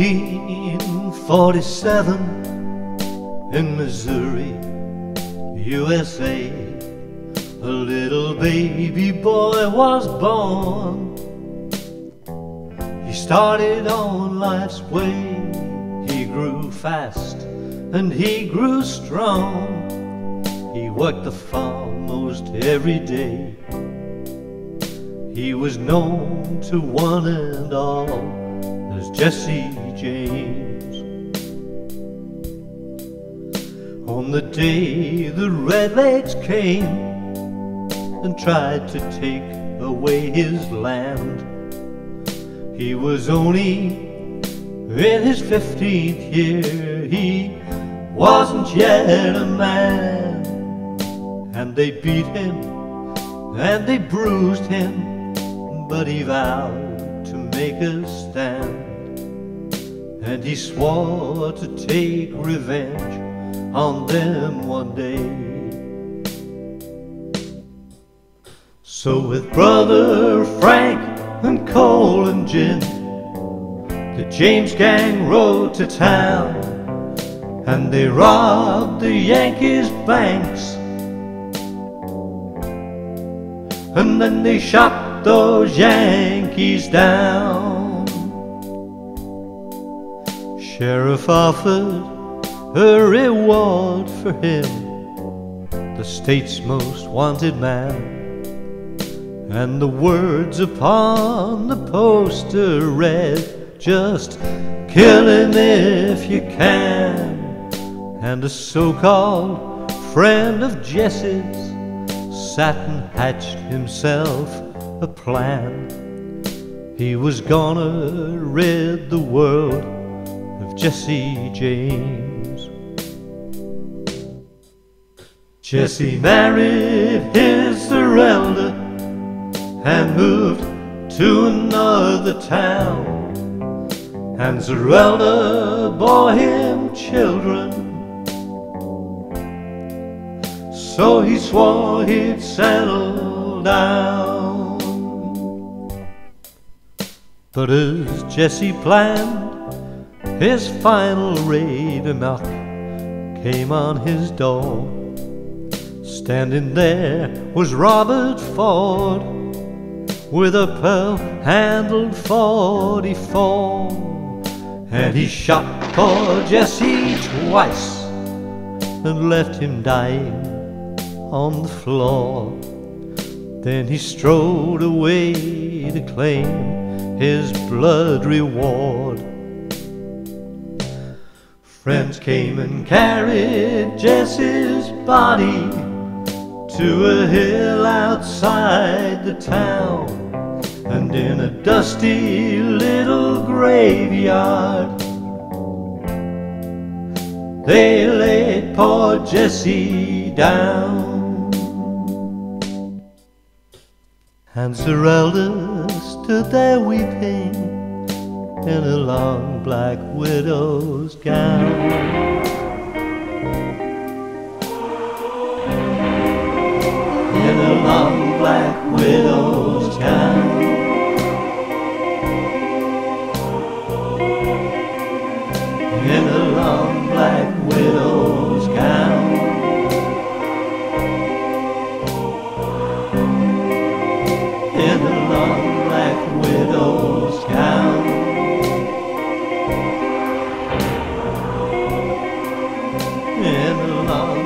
1947 in Missouri, USA, a little baby boy was born. He started on life's way. He grew fast and he grew strong. He worked the farm most every day. He was known to one and all as Jesse James. On the day the redlegs came and tried to take away his land, he was only in his 15th year. He wasn't yet a man. And they beat him and they bruised him, but he vowed to make a stand, and he swore to take revenge on them one day. So with brother Frank and Cole and Jim, the James gang rode to town, and they robbed the Yankees' banks, and then they shot those Yankees down. Sheriff offered a reward for him, the state's most wanted man, and the words upon the poster read, "Just kill him if you can." And a so-called friend of Jesse's sat and hatched himself a plan. He was gonna rid the world of Jesse James. Jesse married his Zerelda and moved to another town, and Zerelda bore him children. So he swore he'd settle down. But as Jesse planned his final raid, a knock came on his door. Standing there was Robert Ford with a pearl-handled .44, and he shot poor Jesse twice and left him dying on the floor. Then he strode away to claim his blood reward. Friends came and carried Jesse's body to a hill outside the town, and in a dusty little graveyard they laid poor Jesse down. And Zerelda stood there weeping in a long black widow's gown. In a long black widow's gown. In a long black widow's gown. In a long black widow's gown. In a long